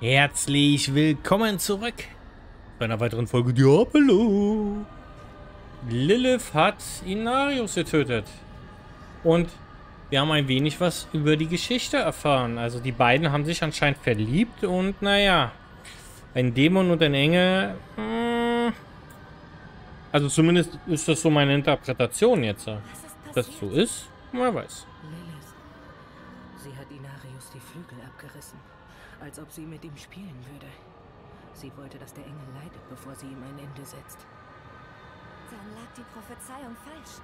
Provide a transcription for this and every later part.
Herzlich willkommen zurück bei einer weiteren Folge Diablo. Lilith hat Inarius getötet. Und wir haben ein wenig was über die Geschichte erfahren. Also die beiden haben sich anscheinend verliebt und naja, ein Dämon und ein Engel. Also zumindest ist das so meine Interpretation jetzt. Dass das so ist, man weiß. Lilith. Sie hat Inarius die Flügel abgerissen. Als ob sie mit ihm spielen würde. Sie wollte, dass der Engel leidet, bevor sie ihm ein Ende setzt. Dann lag die Prophezeiung falsch.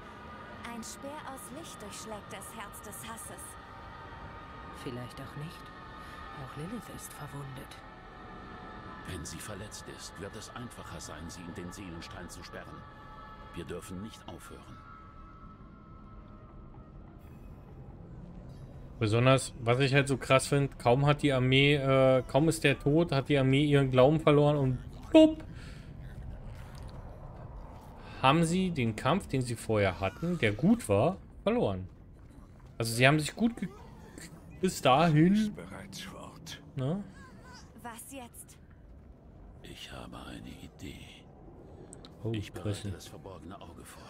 Ein Speer aus Licht durchschlägt das Herz des Hasses. Vielleicht auch nicht. Auch Lilith ist verwundet. Wenn sie verletzt ist, wird es einfacher sein, sie in den Seelenstein zu sperren. Wir dürfen nicht aufhören. Besonders, was ich halt so krass finde, kaum ist der tot, hat die Armee ihren Glauben verloren und bupp, haben sie den Kampf, den sie vorher hatten, der gut war, verloren. Also sie haben sich gut bis dahin. Ne? Was jetzt? Ich habe eine Idee. Oh, ich bereite das verborgene Auge vor.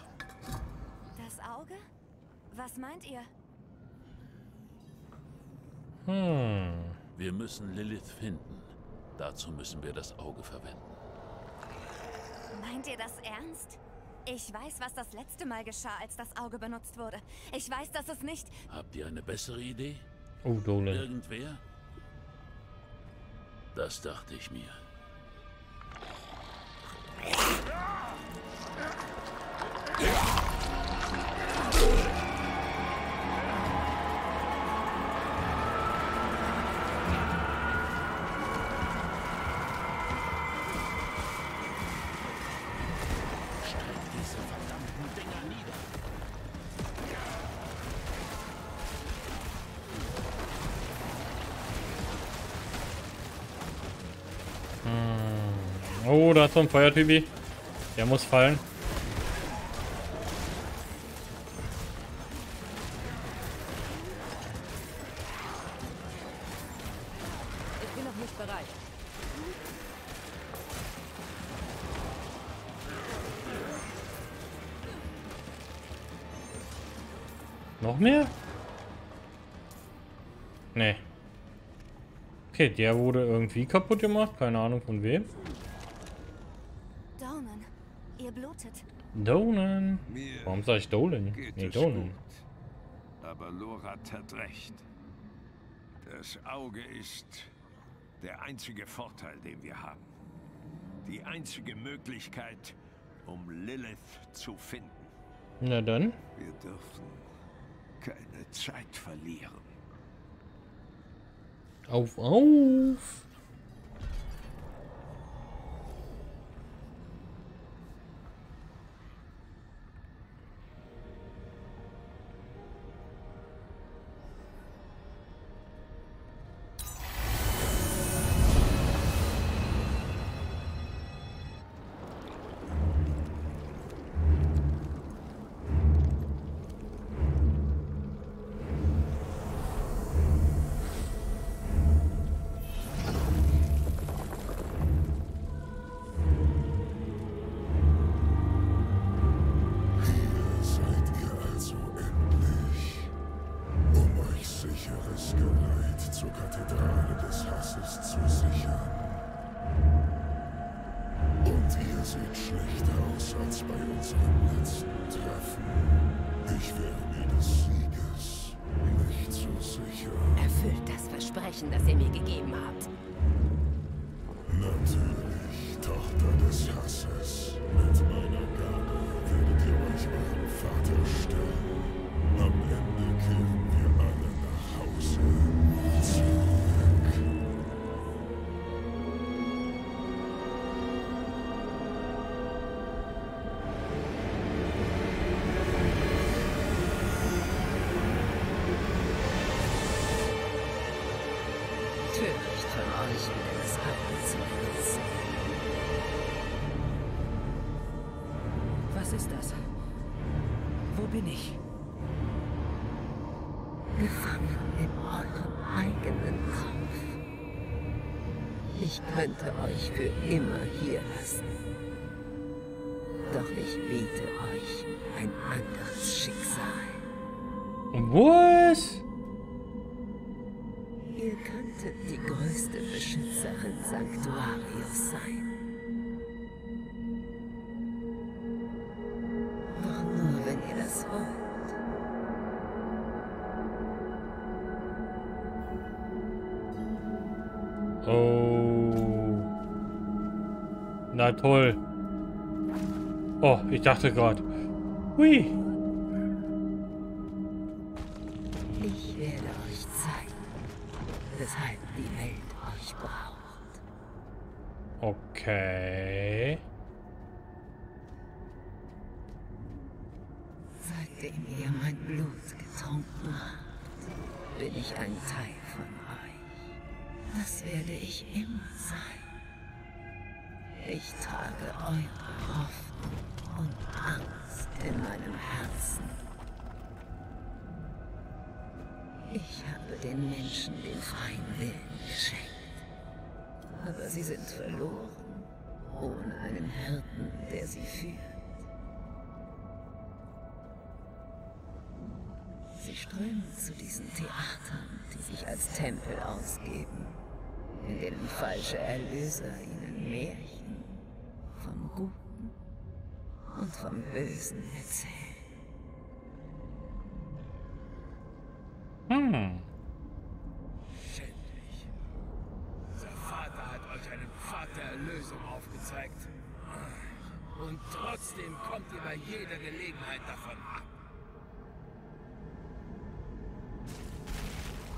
Das Auge? Was meint ihr? Wir müssen Lilith finden. Dazu müssen wir das Auge verwenden. Meint ihr das ernst? Ich weiß, was das letzte Mal geschah, als das Auge benutzt wurde. Ich weiß, dass es nicht... Habt ihr eine bessere Idee? Oh, Dolan. Irgendwer? Das dachte ich mir. Oh, da ist so ein Feuertypi. Der muss fallen. Ich bin noch nicht bereit. Noch mehr? Nee. Okay, der wurde irgendwie kaputt gemacht. Keine Ahnung von wem. Donan. Warum sage ich Dolan? Nee, Donan. Aber Lorath hat recht. Das Auge ist der einzige Vorteil, den wir haben. Die einzige Möglichkeit, um Lilith zu finden. Na dann. Wir dürfen keine Zeit verlieren. Auf, auf! Das ihr mir gegeben habt. Natürlich, Tochter des Hasses. Mit meiner Gabe werdet ihr euch euren Vater stellen. Am Ende kehren wir alle nach Hause Ich könnte euch für immer hier lassen. Doch ich biete euch ein anderes Schicksal. Was? Ihr könntet die größte Beschützerin Sanctuarios sein. Doch nur, wenn ihr das wollt. Oh. Na toll. Oh, ich dachte gerade. Hui. Ich werde euch zeigen, weshalb die Welt euch braucht. Okay. Seitdem ihr mein Blut getrunken habt, bin ich ein Teil von euch. Das werde ich immer sein. Ich trage eure Hoffnung und Angst in meinem Herzen. Ich habe den Menschen den freien Willen geschenkt. Aber sie sind verloren, ohne einen Hirten, der sie führt. Sie strömen zu diesen Theatern, die sich als Tempel ausgeben, in denen falsche Erlöser ihnen Märchen vom Guten und vom Bösen erzählen. Schändlich. Unser Vater hat euch einen Pfad der Erlösung aufgezeigt. Und trotzdem kommt ihr bei jeder Gelegenheit davon ab.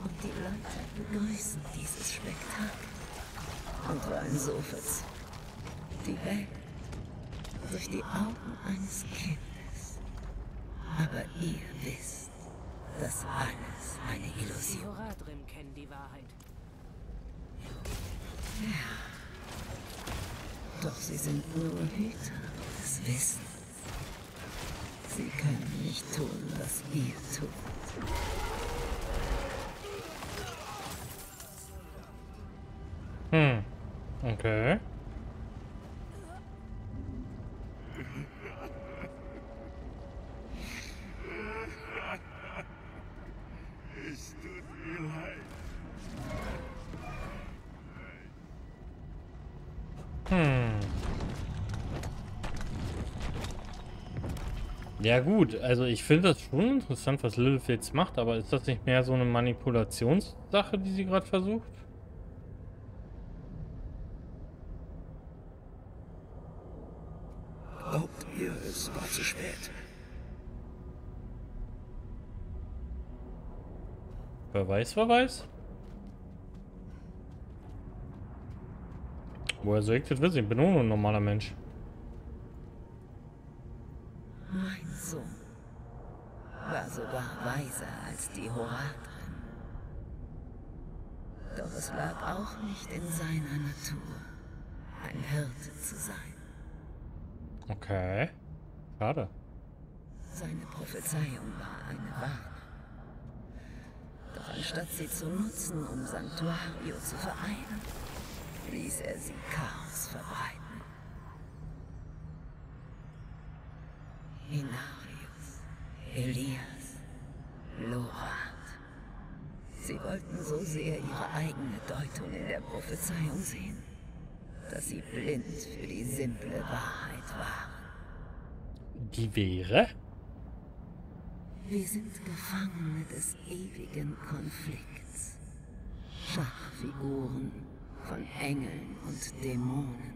Und die Leute begrüßen dieses Spektakel. Und waren so verzückt. Die Welt durch die Augen eines Kindes. Aber ihr wisst, das war alles eine Illusion. Die Horadrim kennen die Wahrheit. Ja. Doch sie sind nur Hüter des Wissens. Sie können nicht tun, was ihr tut. Okay. Ja gut, also ich finde das schon interessant, was Lilith jetzt macht, aber ist das nicht mehr so eine Manipulationssache, die sie gerade versucht? Glaubt ihr, es war zu spät? Verweis, Verweis? Woher soll ich das wissen? Ich bin nur ein normaler Mensch. Mein Sohn war sogar weiser als die Horadrim. Doch es lag auch nicht in seiner Natur, ein Hirte zu sein. Okay. Schade. Seine Prophezeiung war eine Warnung. Doch anstatt sie zu nutzen, um Sanctuario zu vereinen, ließ er sie Chaos verbreiten. Inarius, Elias, Lorath. Sie wollten so sehr ihre eigene Deutung in der Prophezeiung sehen, dass sie blind für die simple Wahrheit waren. Die wäre? Wir sind Gefangene des ewigen Konflikts. Schachfiguren von Engeln und Dämonen.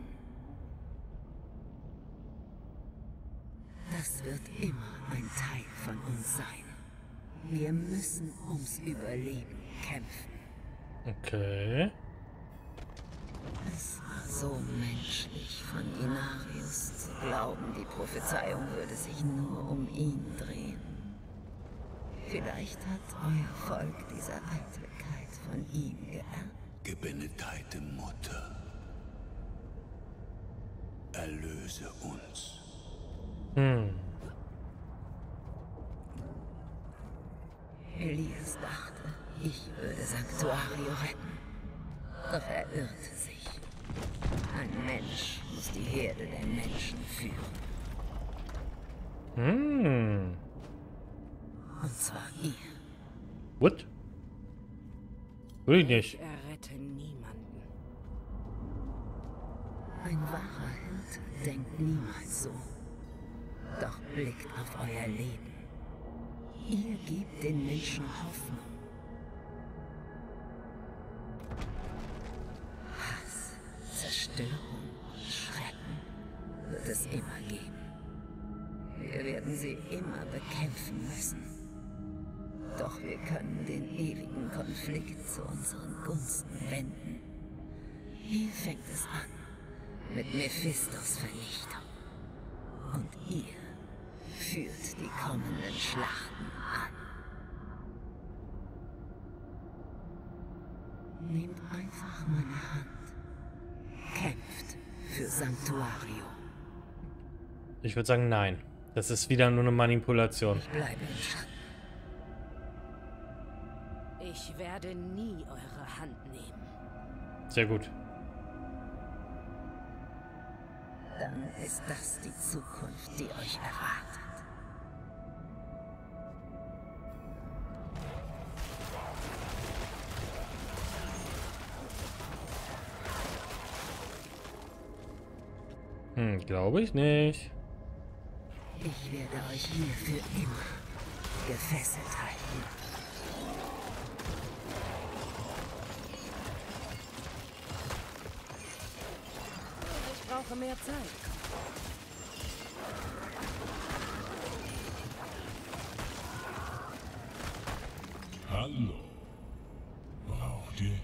Das wird immer ein Teil von uns sein. Wir müssen ums Überleben kämpfen. Okay. Es war so menschlich von Inarius zu glauben, die Prophezeiung würde sich nur um ihn drehen. Vielleicht hat euer Volk diese Eitelkeit von ihm geerbt. Gebenedeite Mutter, erlöse uns. Elias dachte, ich würde Sanctuario retten. Doch er irrte sich. Ein Mensch muss die Herde der Menschen führen. Hm. Und zwar ihr. What? Will ich nicht. Ich errette niemanden. Ein wahrer Held denkt niemals so. Doch blickt auf euer Leben. Ihr gebt den Menschen Hoffnung. Hass, Zerstörung, Schrecken wird es immer geben. Wir werden sie immer bekämpfen müssen. Doch wir können den ewigen Konflikt zu unseren Gunsten wenden. Hier fängt es an mit Mephistos Vernichtung. Und ihr führt die kommenden Schlachten an. Nehmt einfach meine Hand. Kämpft für Sanctuario. Ich würde sagen, nein. Das ist wieder nur eine Manipulation. Ich bleibe im Schatten. Ich werde nie eure Hand nehmen. Sehr gut. Dann ist das die Zukunft, die euch erwartet. Hm, glaube ich nicht. Ich werde euch hier für immer gefesselt halten. Ich brauche mehr Zeit. Hallo. Braucht ihr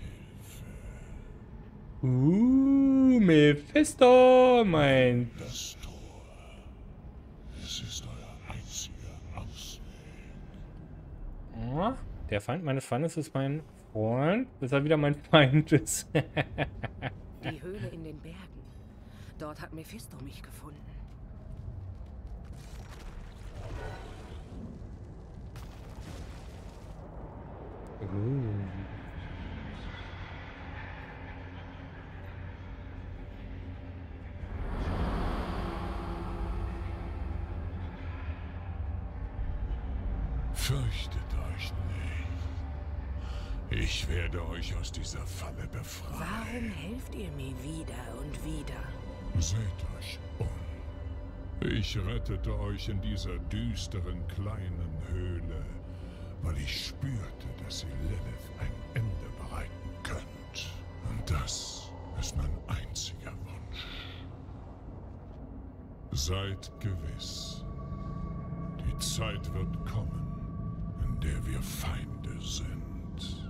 Hilfe? Mephisto, mein... Das Tor. Es ist euer einziger Ausweg. Oh, der Feind meines Feindes ist mein Freund, bis er wieder mein Feind ist. Die Höhle in den Bergen. Dort hat Mephisto mich gefunden. Fürchtet euch nicht. Ich werde euch aus dieser Falle befreien. Warum helft ihr mir wieder und wieder? Seht euch um. Ich rettete euch in dieser düsteren kleinen Höhle, weil ich spürte, dass ihr Lilith ein Ende bereiten könnt. Und das ist mein einziger Wunsch. Seid gewiss, die Zeit wird kommen, in der wir Feinde sind.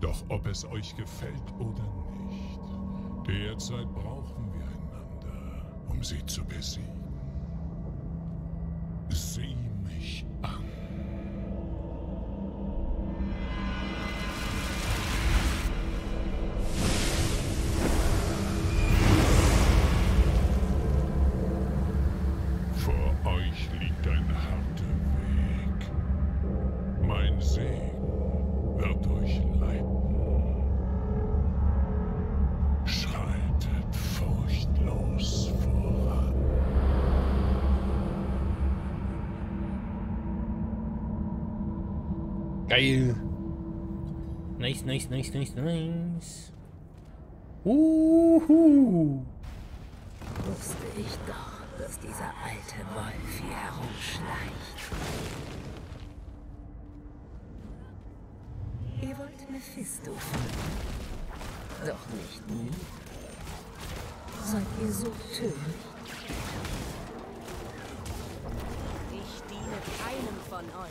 Doch ob es euch gefällt oder nicht, derzeit brauchen wir einander, um sie zu besiegen. Sieh mich an. Vor euch liegt ein harter Weg. Mein Segen wird euch leiten. Geil. Nice, nice, nice, nice, nice. Uhu. Wusste ich doch, dass dieser alte Wolf hier herumschleicht. Ihr wollt Mephisto finden. Doch nicht nie. Seid ihr so töricht? Ich diene keinem von euch.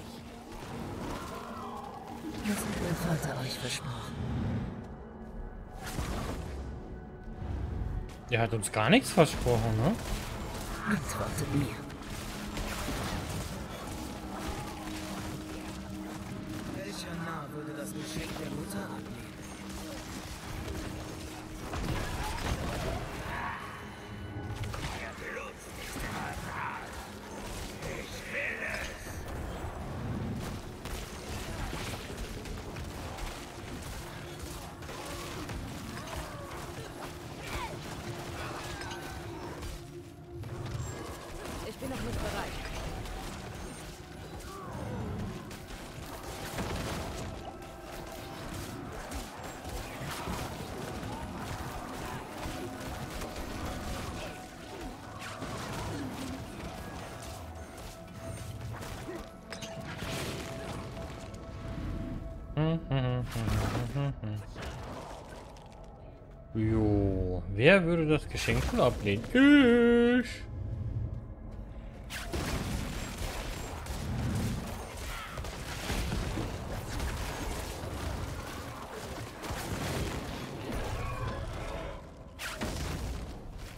Das hat mein Vater euch versprochen. Er hat uns gar nichts versprochen, ne? Antwortet mir. Welcher Narr würde das Geschenk der Mutter abnehmen? Ich will es. Jo, wer würde das Geschenk wohl ablehnen? Ich!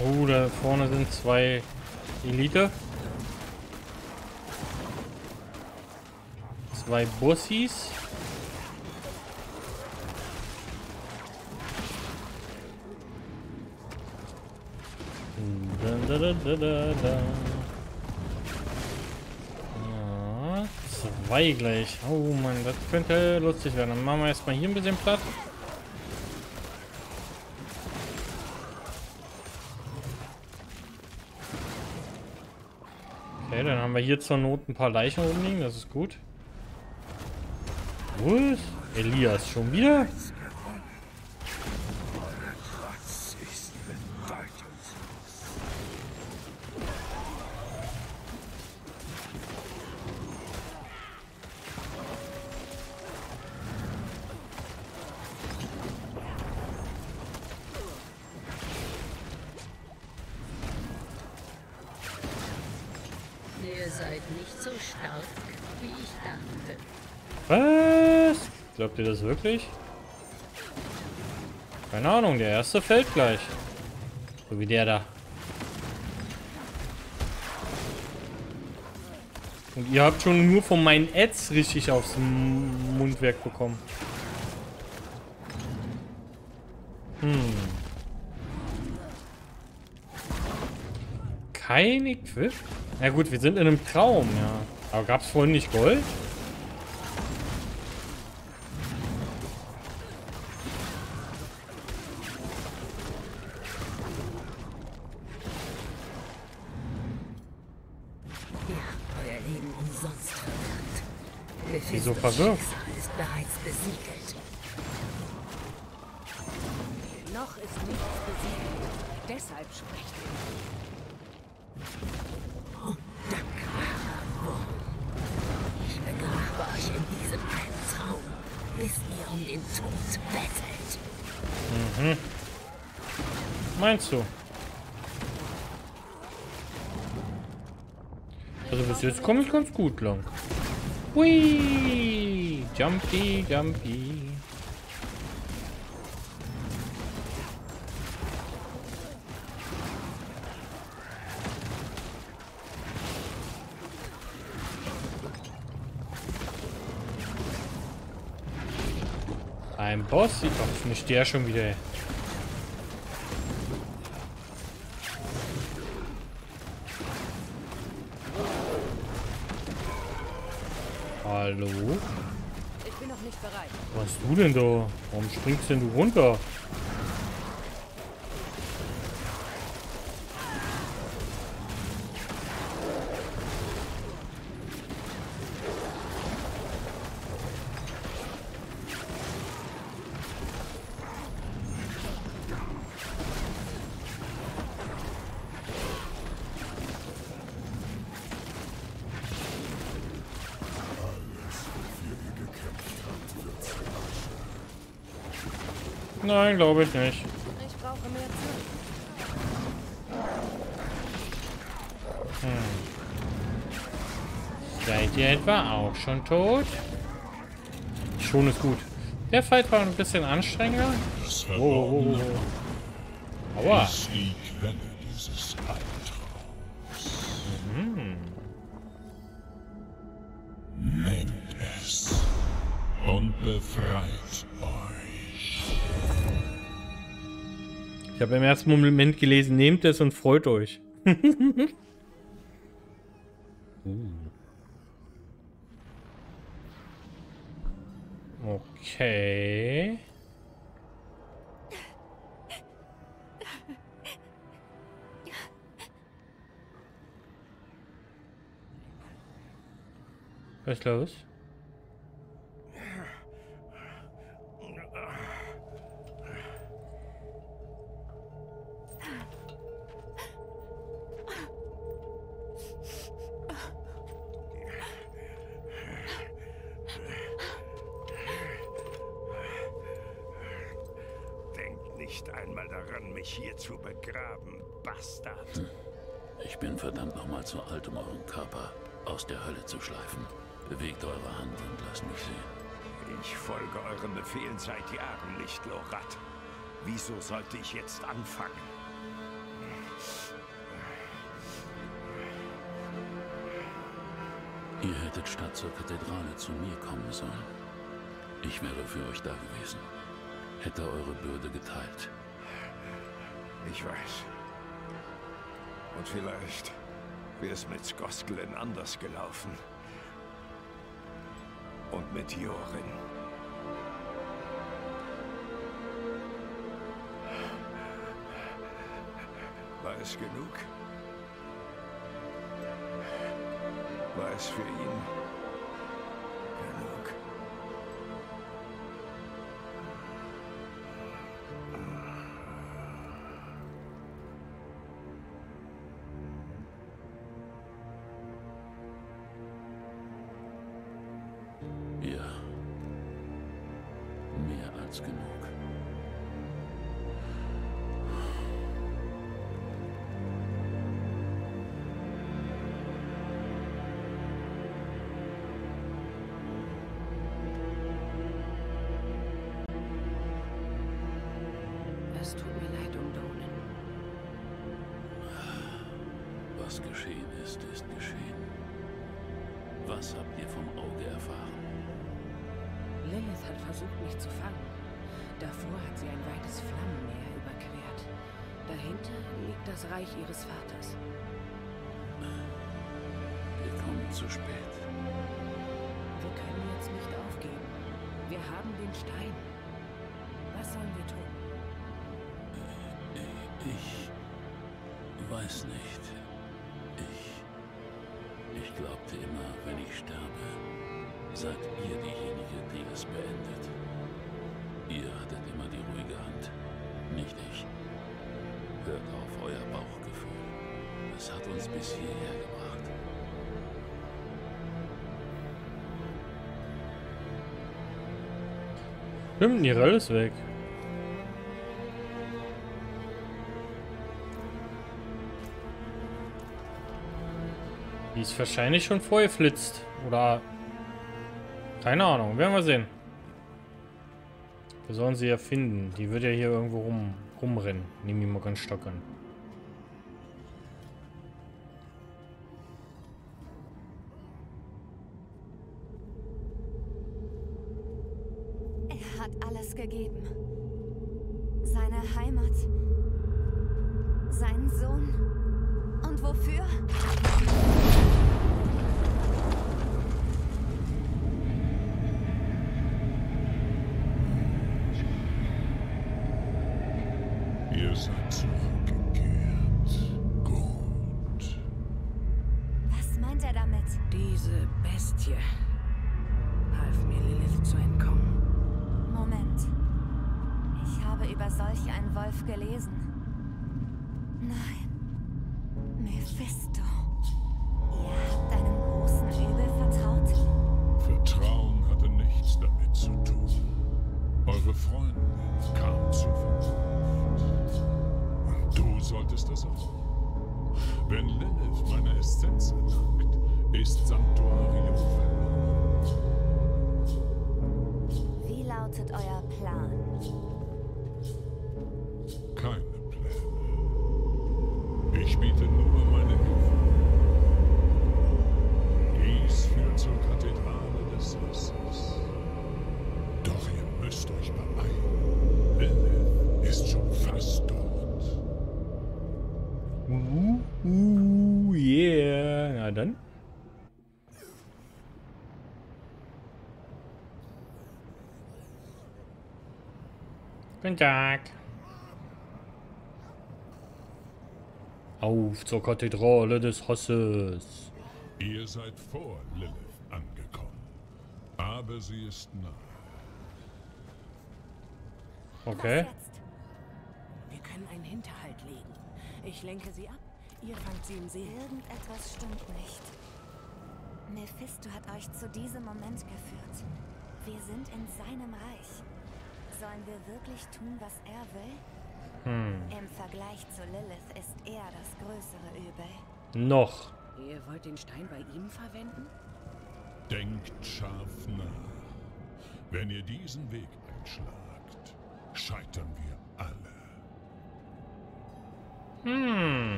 Oh, da vorne sind zwei Elite. Zwei Bussis. Da, da, da, da, da. Ja, zwei gleich. Oh Mann, das könnte lustig werden. Dann machen wir erstmal hier ein bisschen platt. Okay, dann haben wir hier zur Not ein paar Leichen rumliegen. Das ist gut. Wo ist Elias schon wieder? Ihr seid nicht so stark, wie ich dachte. Was? Glaubt ihr das wirklich? Keine Ahnung, der erste fällt gleich. So wie der da. Und ihr habt schon nur von meinen Ads richtig aufs Mundwerk bekommen. Kein Equip? Na gut, wir sind in einem Traum, ja. Aber gab es vorhin nicht Gold? Wieso verwirrt? Noch ist nichts besiegt. Deshalb sprecht ihr. Undankbarer Wurm. Ich begrabe euch in diesem einen Traum, bis ihr um den Tod bettelt. Mhm. Meinst du? Also bis jetzt komme ich ganz gut lang. Hui! Jumpy, jumpy. Ein Boss sieht auf mich der schon wieder. Hallo? Ich bin noch nicht bereit. Was hast du denn da? Warum springst denn du runter? Nein, glaube ich nicht. Ich brauche mehr Zeit. Seid ihr etwa auch schon tot? Schon ist gut. Der Fight war ein bisschen anstrengender. Oh. Aua. Nehmt es und befreit euch. Ich habe im ersten Moment gelesen, nehmt es und freut euch. Okay. Was ist los? nicht einmal daran, mich hier zu begraben, Bastard. Ich bin verdammt nochmal zu alt, um euren Körper aus der Hölle zu schleifen. Bewegt eure Hand und lasst mich sehen. Ich folge euren Befehlen seit Jahren nicht, Lorath. Wieso sollte ich jetzt anfangen? Ihr hättet statt zur Kathedrale zu mir kommen sollen. Ich wäre für euch da gewesen. Hätte eure Bürde geteilt. Ich weiß. Und vielleicht wäre es mit Skosland anders gelaufen. Und mit Jorin. War es genug? War es für ihn genug? Ja, mehr als genug. Ihres Vaters. Wir kommen zu spät. Wir können jetzt nicht aufgeben. Wir haben den Stein. Was sollen wir tun? Ich weiß nicht. Ich glaubte immer, wenn ich sterbe, seid ihr diejenige, die es beendet. Ihr hattet immer die ruhige Hand, nicht ich. Hört auf euer Bauchgefühl. Es hat uns bis hierher gebracht. Stimmt, Neyrelle ist weg. Die ist wahrscheinlich schon vorher flitzt. Oder... keine Ahnung, werden wir sehen. Wir sollen sie ja finden. Die wird ja hier irgendwo rumrennen. Nehmen wir mal ganz stark an. Er hat alles gegeben. Seine Heimat. Seinen Sohn. Und wofür? Diese Bestie half mir, Lilith zu entkommen. Moment. Ich habe über solch einen Wolf gelesen. Nein. Mephisto. Ihr habt einem großen Übel vertraut. Vertrauen hatte nichts damit zu tun. Eure Freundin kam zu Vernunft. Und du solltest das auch. Wenn Lilith meine Essenz erlangt, ist Sanctuario verloren. Wie lautet euer Plan? Keine Pläne. Ich biete nur meine Hilfe. Dies führt zur Kathedrale des Wassers. Doch ihr müsst euch beeilen. Lilith ist schon fast dort. Yeah. Na dann. Guten Tag. Auf zur Kathedrale des Hasses. Ihr seid vor Lilith angekommen, aber sie ist nah. Okay. Wir können einen Hinterhalt legen. Ich lenke sie ab, ihr fangt sie im See. Irgendetwas stimmt nicht. Mephisto hat euch zu diesem Moment geführt. Wir sind in seinem Reich. Sollen wir wirklich tun, was er will? Im Vergleich zu Lilith ist er das größere Übel. Noch. Ihr wollt den Stein bei ihm verwenden? Denkt scharf nach. Wenn ihr diesen Weg einschlagt, scheitern wir alle.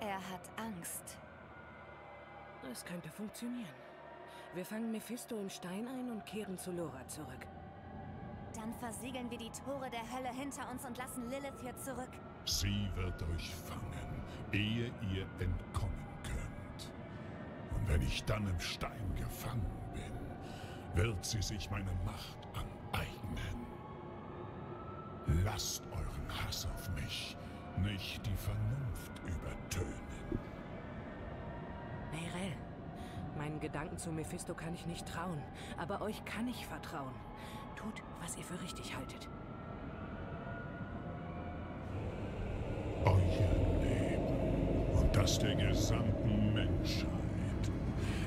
Er hat Angst. Es könnte funktionieren. Wir fangen Mephisto im Stein ein und kehren zu Lorath zurück. Dann versiegeln wir die Tore der Hölle hinter uns und lassen Lilith hier zurück. Sie wird euch fangen, ehe ihr entkommen könnt. Und wenn ich dann im Stein gefangen bin, wird sie sich meine Macht aneignen. Lasst euren Hass auf mich nicht die Vernunft übertönen. Neyrelle, meinen Gedanken zu Mephisto kann ich nicht trauen, aber euch kann ich vertrauen. Tut, was ihr für richtig haltet. Euer Leben und das der gesamten Menschheit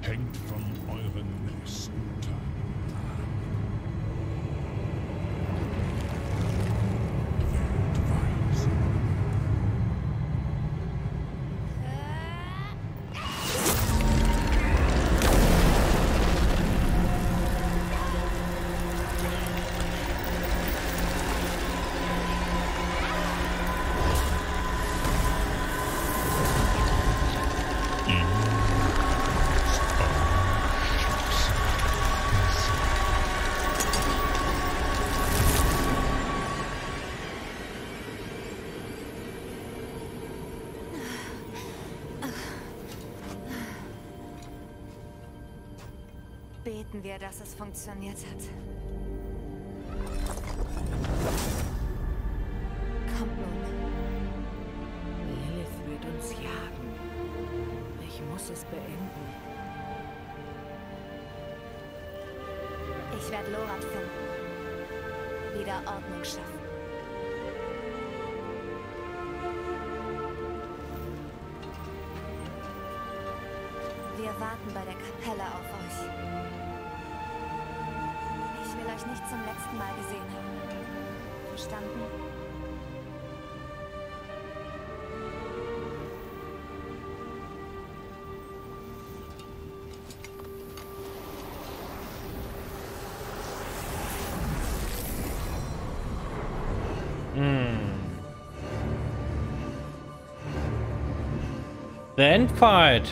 hängt von euren nächsten Taten ab. Beten wir, dass es funktioniert hat. Kommt nun. Lilith wird uns jagen. Ich muss es beenden. Ich werde Lorath finden. Wieder Ordnung schaffen. Wir warten bei der Kapelle auf euch. Euch nicht zum letzten Mal gesehen haben. Verstanden? The Endfight.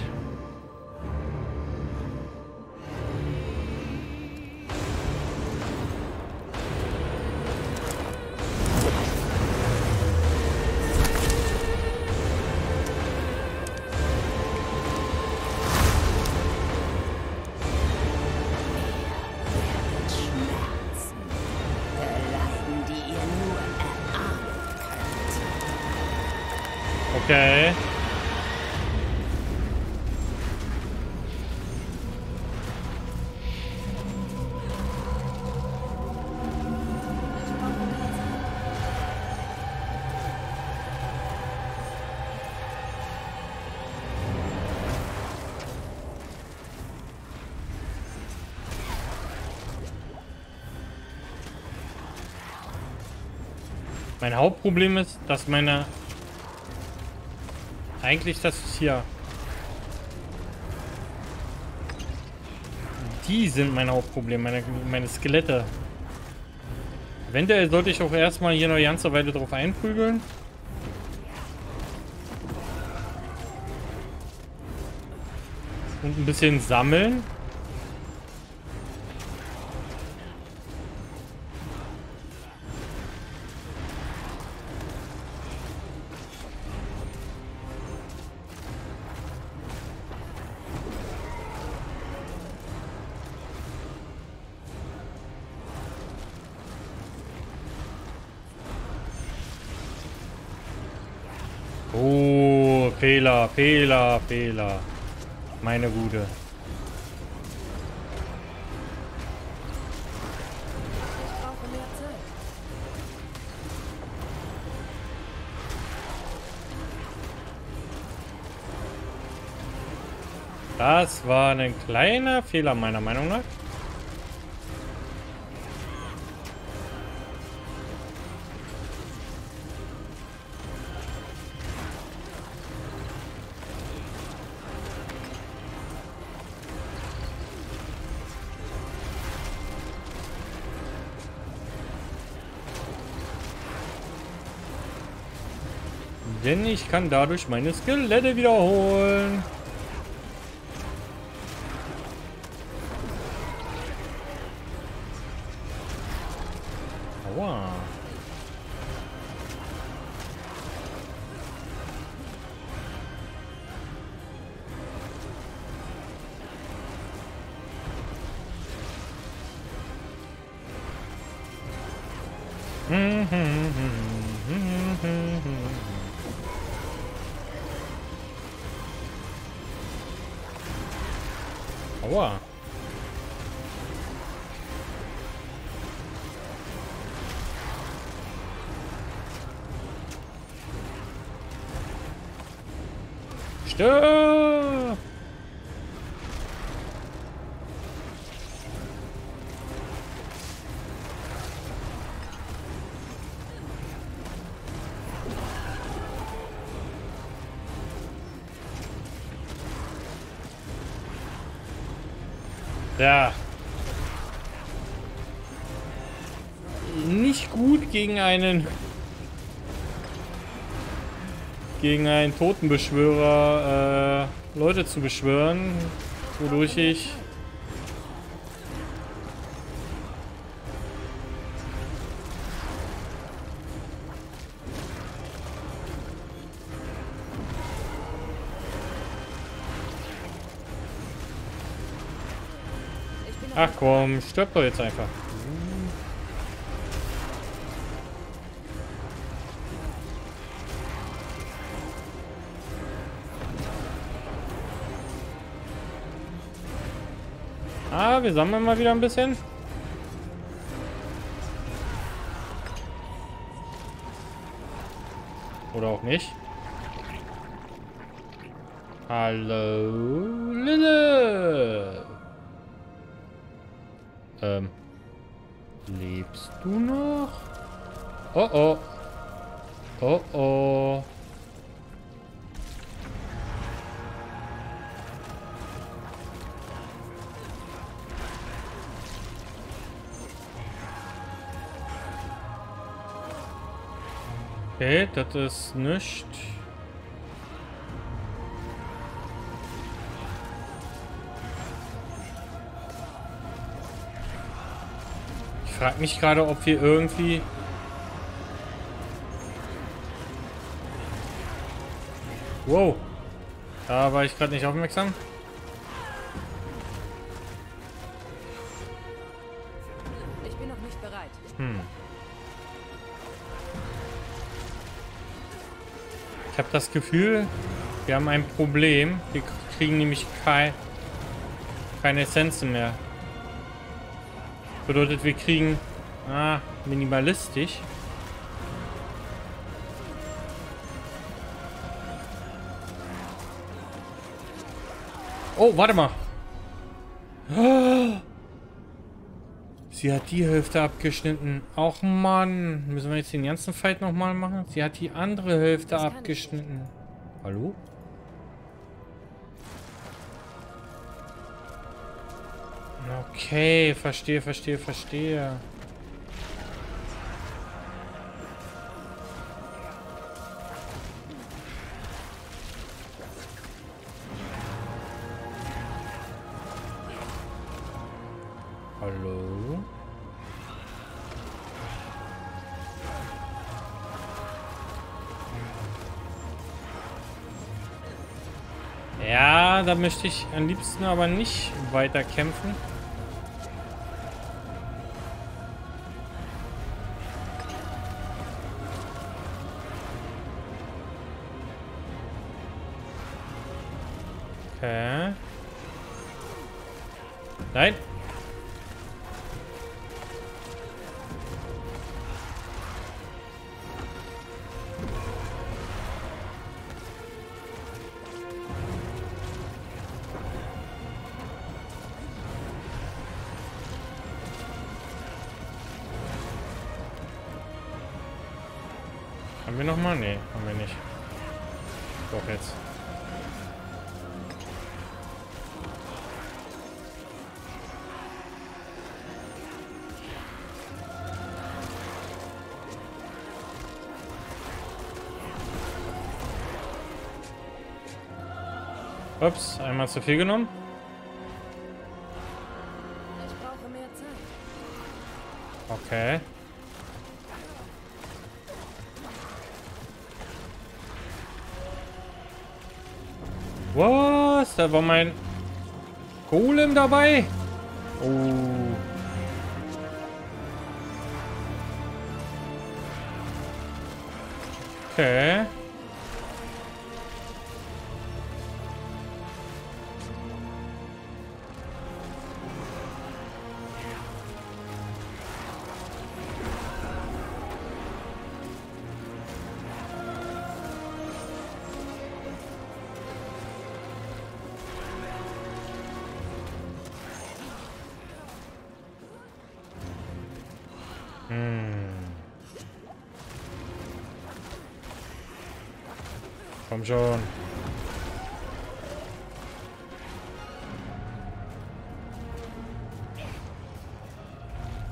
Okay. Mein Hauptproblem ist, dass meine eigentlich, dass es hier... Die sind mein Hauptproblem, meine Skelette. Eventuell sollte ich auch erstmal hier noch eine ganze Weile drauf einprügeln. Und ein bisschen sammeln. Fehler, Fehler, Fehler. Meine Gute. Das war ein kleiner Fehler meiner Meinung nach. Denn ich kann dadurch meine Skelette wiederholen. Aua. Aua. Stirb! Ja. Nicht gut gegen einen... gegen einen Totenbeschwörer Leute zu beschwören, wodurch ich... Ach komm, stirb doch jetzt einfach. Ah, wir sammeln mal wieder ein bisschen. Oder auch nicht. Hallo, Lilith. Lebst du noch? Oh oh. Oh oh. Okay, das ist nichts. Ich frage mich gerade, ob wir irgendwie... Wow. Da war ich gerade nicht aufmerksam. Ich bin noch nicht bereit. Ich habe das Gefühl, wir haben ein Problem. Wir kriegen nämlich keine Essenzen mehr. Bedeutet, wir kriegen minimalistisch. Oh, warte mal. Sie hat die Hälfte abgeschnitten. Och Mann. Müssen wir jetzt den ganzen Fight nochmal machen? Sie hat die andere Hälfte abgeschnitten. Hallo? Okay, verstehe, verstehe, verstehe. Ja, da möchte ich am liebsten aber nicht weiter kämpfen. Okay. Nein. Haben wir nochmal? Nee, haben wir nicht. Doch jetzt. Ups, einmal zu viel genommen. Ich brauche mehr Zeit. Okay. Was? Da war mein Golem dabei? Oh. Okay. Komm schon.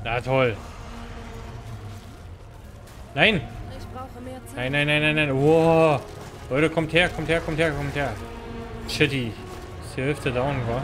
Na toll. Nein. Ich brauche mehr Zeit. Nein, nein, nein, nein, nein. Wow. Leute, kommt her, kommt her, kommt her, kommt her. Shitty. Ist die Hälfte down, wa?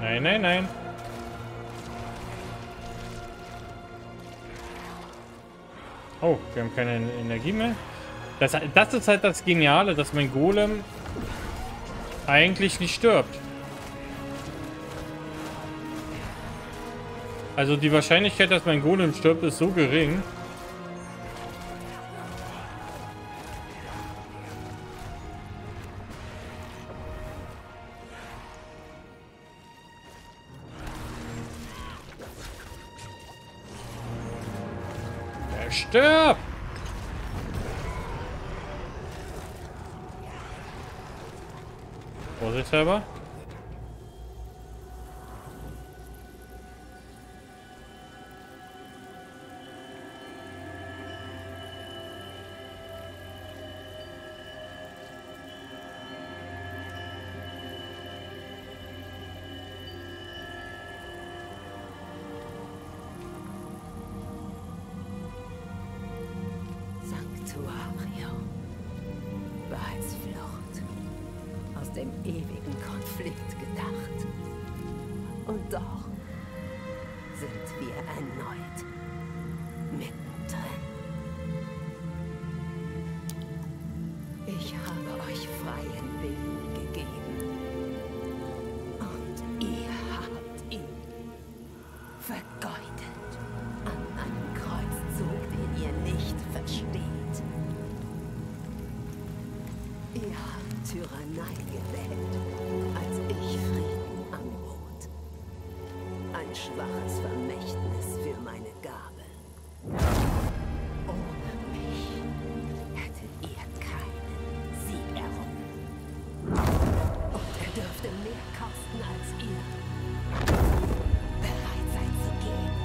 Nein, nein, nein. Oh, wir haben keine Energie mehr. Das ist halt das Geniale, dass mein Golem eigentlich nicht stirbt. Also die Wahrscheinlichkeit, dass mein Golem stirbt, ist so gering. Stirb! Vorsichtshalber. Sanctuario, Wahrheitsflucht, aus dem ewigen Konflikt gedacht. Und doch sind wir erneut mittendrin. Ich habe euch freien Willen gegeben und ihr habt ihn vergeudet. Tyrannei gewählt, als ich Frieden anbot. Ein schwaches Vermächtnis für meine Gabe. Ohne mich hättet ihr keinen Sieg errungen. Und er dürfte mehr kosten als ihr. Bereit seid zu gehen.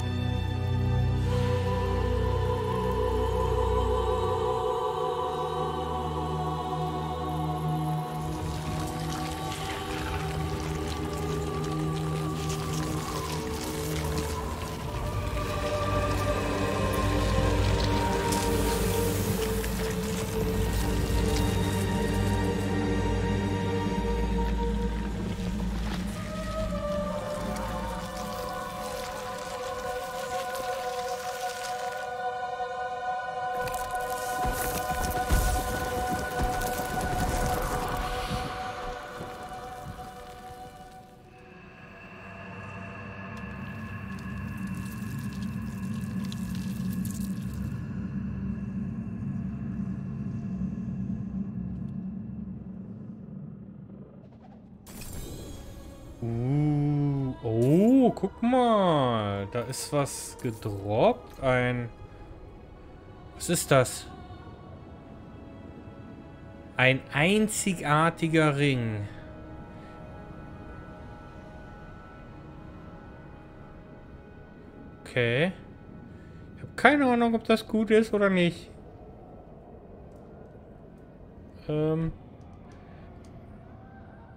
Oh, guck mal. Da ist was gedroppt. Was ist das? Ein einzigartiger Ring. Okay. Ich habe keine Ahnung, ob das gut ist oder nicht.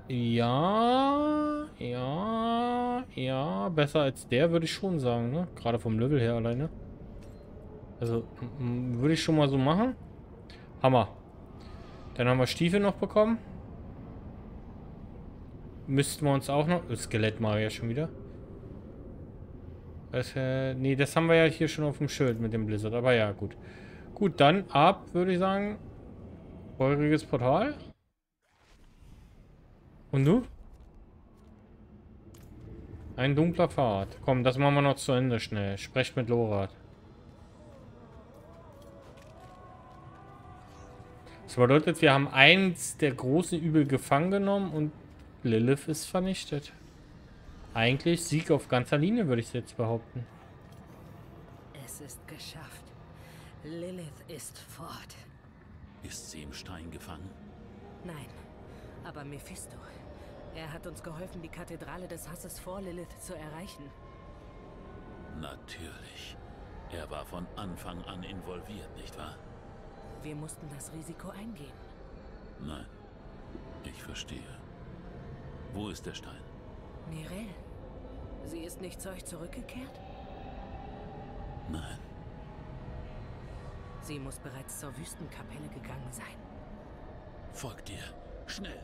Ja. Besser als der, würde ich schon sagen, ne? Gerade vom Level her alleine. Also, würde ich schon mal so machen. Hammer. Dann haben wir Stiefel noch bekommen. Müssten wir uns auch noch... Skelett mal ja schon wieder. Das, nee, das haben wir ja hier schon auf dem Schild mit dem Blizzard. Aber ja, gut. Gut, dann ab, würde ich sagen. Feuriges Portal. Und du? Ein dunkler Pfad. Komm, das machen wir noch zu Ende schnell. Sprecht mit Lorath. Das bedeutet, wir haben eins der großen Übel gefangen genommen und Lilith ist vernichtet. Eigentlich Sieg auf ganzer Linie, würde ich jetzt behaupten. Es ist geschafft. Lilith ist fort. Ist sie im Stein gefangen? Nein, aber Mephisto. Er hat uns geholfen, die Kathedrale des Hasses vor Lilith zu erreichen. Natürlich. Er war von Anfang an involviert, nicht wahr? Wir mussten das Risiko eingehen. Nein, ich verstehe. Wo ist der Stein? Neyrelle, sie ist nicht zu euch zurückgekehrt? Nein. Sie muss bereits zur Wüstenkapelle gegangen sein. Folgt ihr, schnell.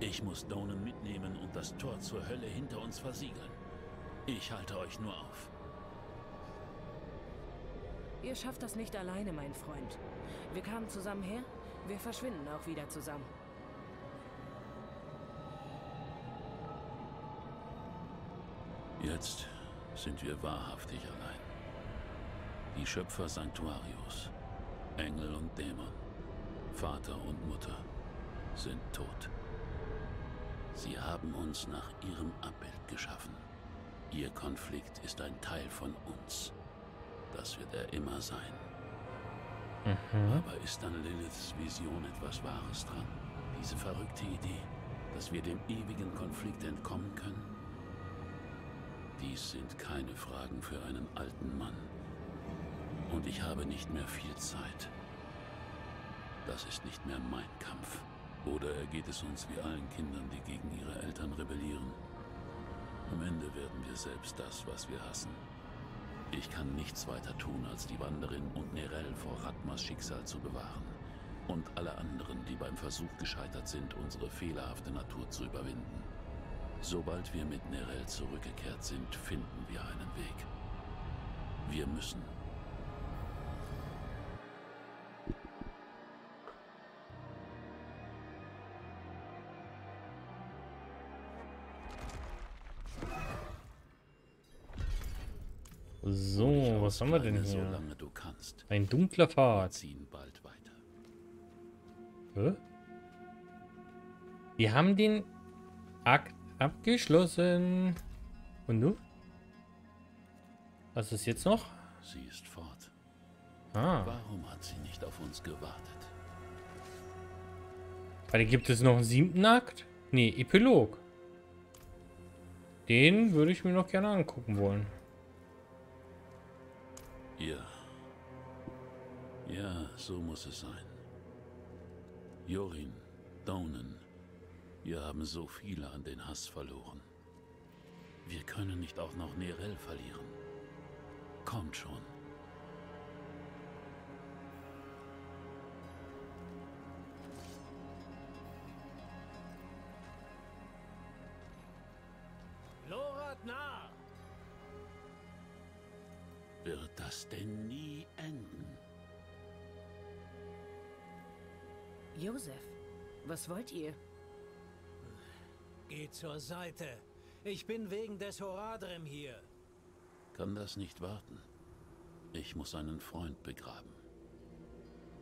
Ich muss Donan mitnehmen und das Tor zur Hölle hinter uns versiegeln. Ich halte euch nur auf. Ihr schafft das nicht alleine, mein Freund. Wir kamen zusammen her, wir verschwinden auch wieder zusammen. Jetzt sind wir wahrhaftig allein. Die Schöpfer Sanctuarios, Engel und Dämon, Vater und Mutter, sind tot. Sie haben uns nach ihrem Abbild geschaffen. Ihr Konflikt ist ein Teil von uns. Das wird er immer sein. Mhm. Aber ist an Liliths Vision etwas Wahres dran? Diese verrückte Idee, dass wir dem ewigen Konflikt entkommen können? Dies sind keine Fragen für einen alten Mann. Und ich habe nicht mehr viel Zeit. Das ist nicht mehr mein Kampf. Oder ergeht es uns wie allen Kindern, die gegen ihre Eltern rebellieren? Am Ende werden wir selbst das, was wir hassen. Ich kann nichts weiter tun, als die Wanderin und Neyrelle vor Ratmas Schicksal zu bewahren und alle anderen, die beim Versuch gescheitert sind, unsere fehlerhafte Natur zu überwinden. Sobald wir mit Neyrelle zurückgekehrt sind, finden wir einen Weg. Wir müssen. So, was haben wir denn hier? Ein dunkler Pfad. Hä? Wir haben den Akt abgeschlossen. Und du? Was ist jetzt noch? Sie ist fort. Ah. Warum hat sie nicht auf uns gewartet? Weil gibt es noch einen 7. Akt? Nee, Epilog. Den würde ich mir noch gerne angucken wollen. Ja. Ja, so muss es sein. Jorin, Donan, wir haben so viele an den Hass verloren. Wir können nicht auch noch Neyrelle verlieren. Kommt schon. Wird das denn nie enden? Josef, was wollt ihr? Geht zur Seite. Ich bin wegen des Horadrim hier. Kann das nicht warten. Ich muss einen Freund begraben.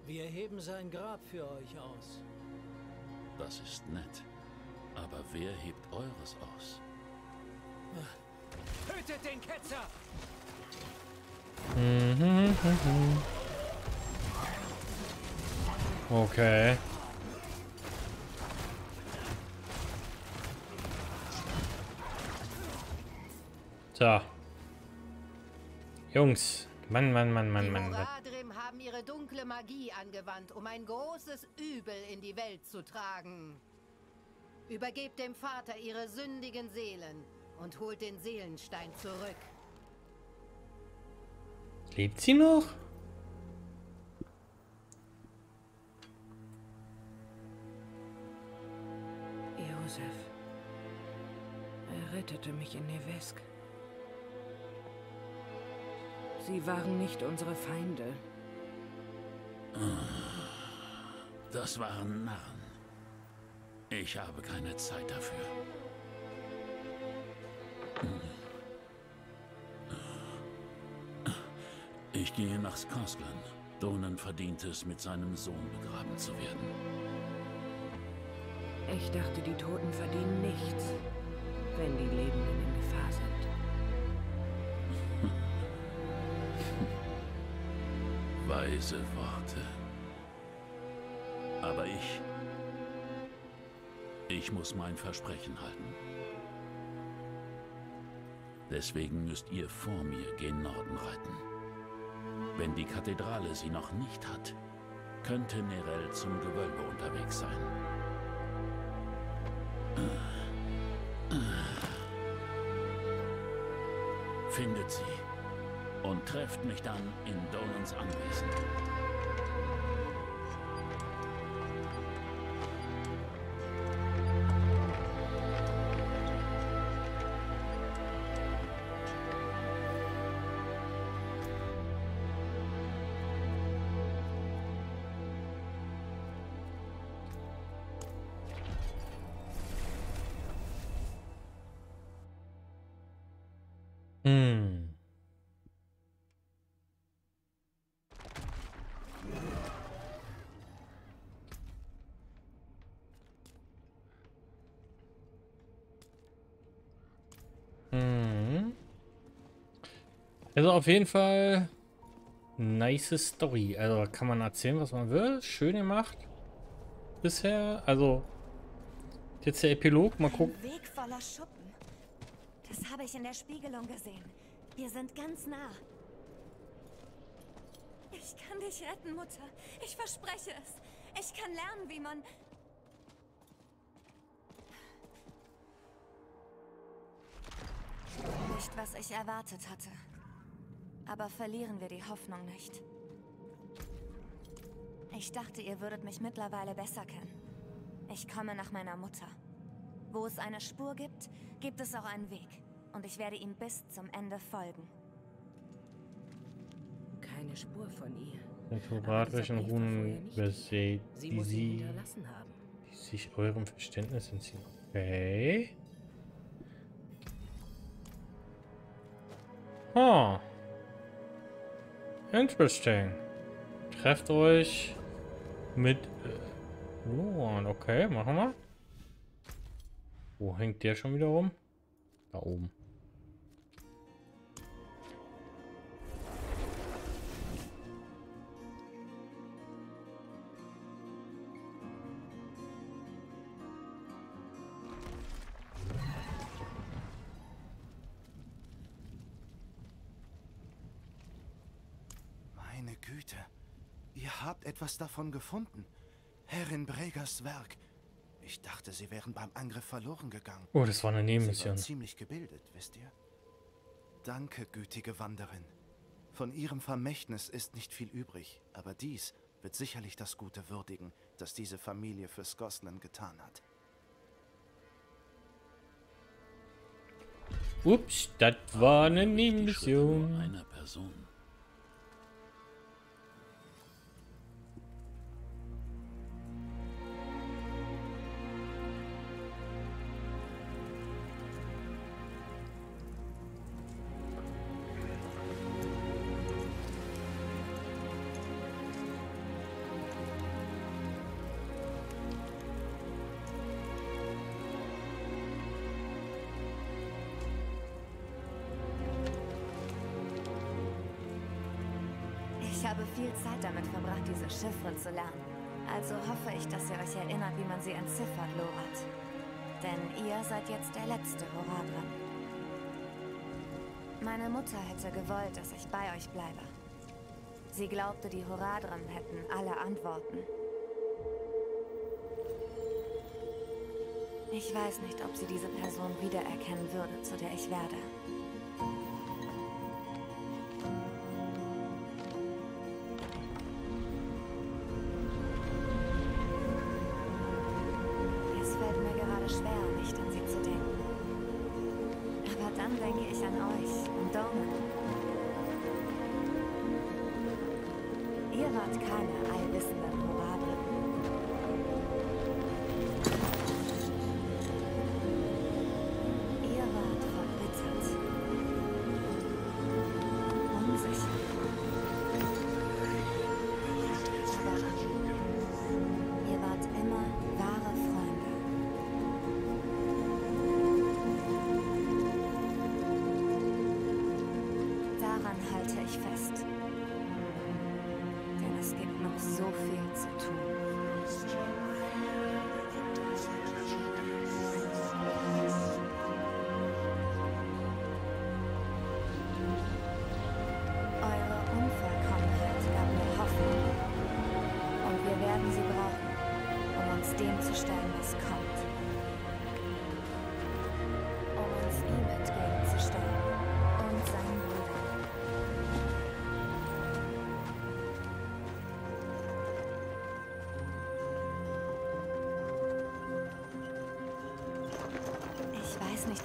Wir heben sein Grab für euch aus. Das ist nett. Aber wer hebt eures aus? Tötet den Ketzer! Okay. Tja. Jungs. Mann. Die Horadrim haben ihre dunkle Magie angewandt, um ein großes Übel in die Welt zu tragen. Übergebt dem Vater ihre sündigen Seelen und holt den Seelenstein zurück. Lebt sie noch? Josef. Er rettete mich in Nevesk. Sie waren nicht unsere Feinde. Das waren Narren. Ich habe keine Zeit dafür. Ich gehe nach Skosland. Donan verdient es, mit seinem Sohn begraben zu werden. Ich dachte, die Toten verdienen nichts, wenn die Lebenden in Gefahr sind. Weise Worte. Aber ich muss mein Versprechen halten. Deswegen müsst ihr vor mir gen Norden reiten. Wenn die Kathedrale sie noch nicht hat, könnte Neyrelle zum Gewölbe unterwegs sein. Findet sie und trefft mich dann in Donans Anwesen. Also auf jeden Fall nice Story. Also kann man erzählen, was man will. Schön gemacht. Bisher. Also jetzt der Epilog. Mal gucken. Ein Weg voller Schuppen. Das habe ich in der Spiegelung gesehen. Wir sind ganz nah. Ich kann dich retten, Mutter. Ich verspreche es. Ich kann lernen, wie man... Nicht, was ich erwartet hatte. Aber verlieren wir die Hoffnung nicht. Ich dachte, ihr würdet mich mittlerweile besser kennen. Ich komme nach meiner Mutter. Wo es eine Spur gibt, gibt es auch einen Weg. Und ich werde ihm bis zum Ende folgen. Keine Spur von ihr. Mit horatischen Runen besät, die sie hinterlassen haben. Die sich eurem Verständnis entziehen. Okay. Oh. Interesting. Trefft euch mit Lorath. Okay, machen wir. Wo hängt der schon wieder rum? Da oben. Etwas davon gefunden. Herrin Bregers Werk. Ich dachte, sie wären beim Angriff verloren gegangen. Oh, das war eine Nebenmission. Ziemlich gebildet, wisst ihr? Danke, gütige Wanderin. Von ihrem Vermächtnis ist nicht viel übrig, aber dies wird sicherlich das Gute würdigen, das diese Familie für Skosland getan hat. Ups, das war eine Nebenmission einer Person. Ich habe viel Zeit damit verbracht, diese Chiffren zu lernen. Also hoffe ich, dass ihr euch erinnert, wie man sie entziffert, Lorath. Denn ihr seid jetzt der letzte Horadrim. Meine Mutter hätte gewollt, dass ich bei euch bleibe. Sie glaubte, die Horadrim hätten alle Antworten. Ich weiß nicht, ob sie diese Person wiedererkennen würde, zu der ich werde.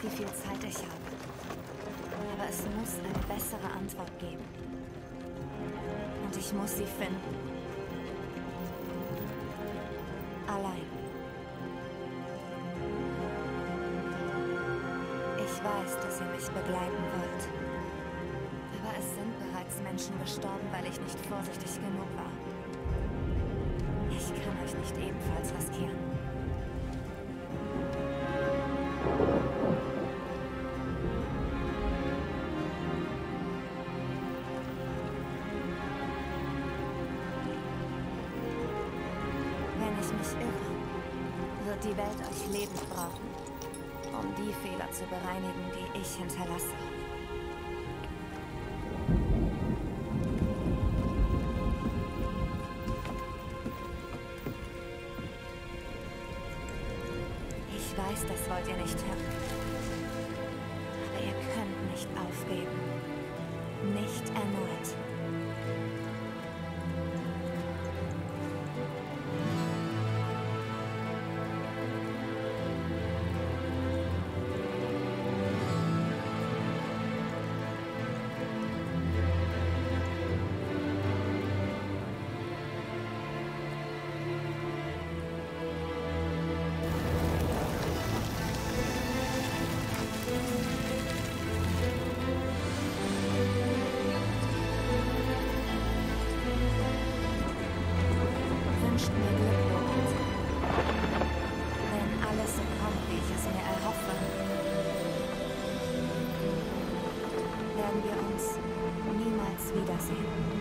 Wie viel Zeit ich habe. Aber es muss eine bessere Antwort geben. Und ich muss sie finden. Allein. Ich weiß, dass ihr mich begleiten wollt. Aber es sind bereits Menschen gestorben, weil ich nicht vorsichtig genug war. Ich kann euch nicht ebenfalls riskieren. Die Welt euch lebend brauchen, um die Fehler zu bereinigen, die ich hinterlasse. Ich weiß, das wollt ihr nicht hören. Aber ihr könnt nicht aufgeben. Nicht erneut. Werden wir uns niemals wiedersehen.